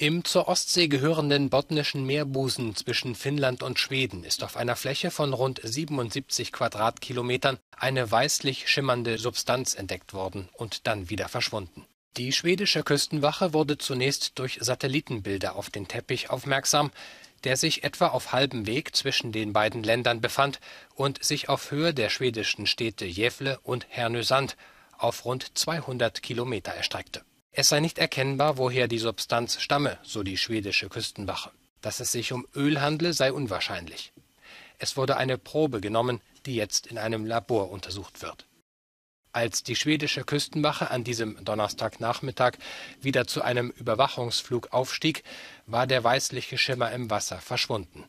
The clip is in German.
Im zur Ostsee gehörenden Botnischen Meerbusen zwischen Finnland und Schweden ist auf einer Fläche von rund 77 Quadratkilometern eine weißlich schimmernde Substanz entdeckt worden und dann wieder verschwunden. Die schwedische Küstenwache wurde zunächst durch Satellitenbilder auf den Teppich aufmerksam, der sich etwa auf halbem Weg zwischen den beiden Ländern befand und sich auf Höhe der schwedischen Städte Jävle und Hernösand auf rund 200 Kilometer erstreckte. Es sei nicht erkennbar, woher die Substanz stamme, so die schwedische Küstenwache. Dass es sich um Öl handle, sei unwahrscheinlich. Es wurde eine Probe genommen, die jetzt in einem Labor untersucht wird. Als die schwedische Küstenwache an diesem Donnerstagnachmittag wieder zu einem Überwachungsflug aufstieg, war der weißliche Schimmer im Wasser verschwunden.